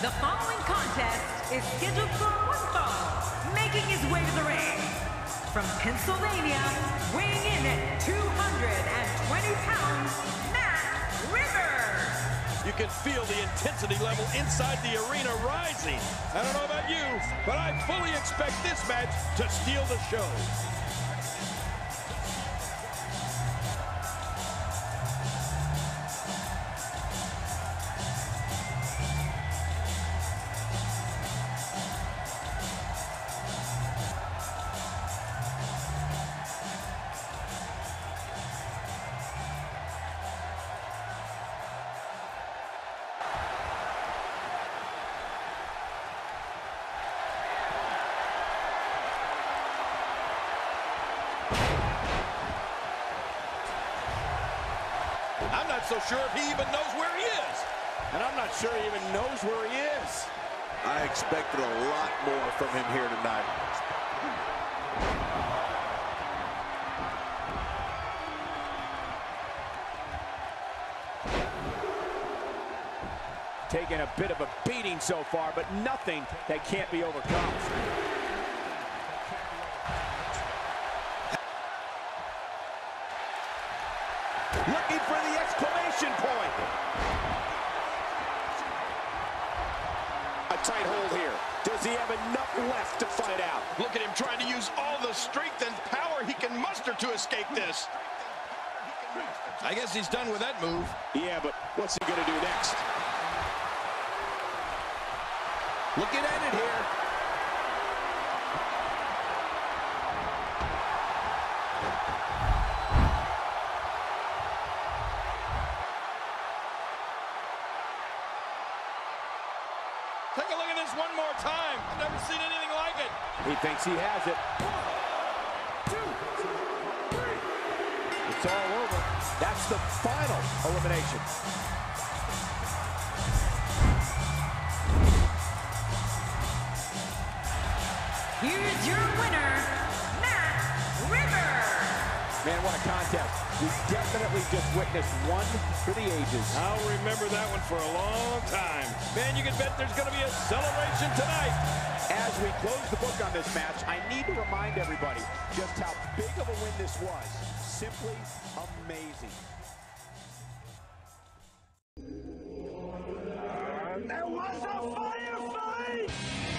The following contest is scheduled for one fall, making his way to the ring. From Pennsylvania, weighing in at 220 pounds, Matt Riddle. You can feel the intensity level inside the arena rising. I don't know about you, but I fully expect this match to steal the show. I'm not so sure if he even knows where he is. And I'm not sure he even knows where he is. I expected a lot more from him here tonight. Taking a bit of a beating so far, but nothing that can't be overcome. Looking for the exclamation point. A tight hold here. Does he have enough left to fight out? Look at him trying to use all the strength and power he can muster to escape this. I guess he's done with that move. Yeah, but what's he going to do next? Looking at it here. Take a look at this one more time. I've never seen anything like it. He thinks he has it. 1, 2, 3. It's all over. That's the final elimination. Here's your winner, Matt Riddle. Man, what a contest. We definitely just witnessed one for the ages. I'll remember that one for a long time. Man, you can bet there's going to be a celebration tonight. As we close the book on this match, I need to remind everybody just how big of a win this was. Simply amazing. There was a firefight!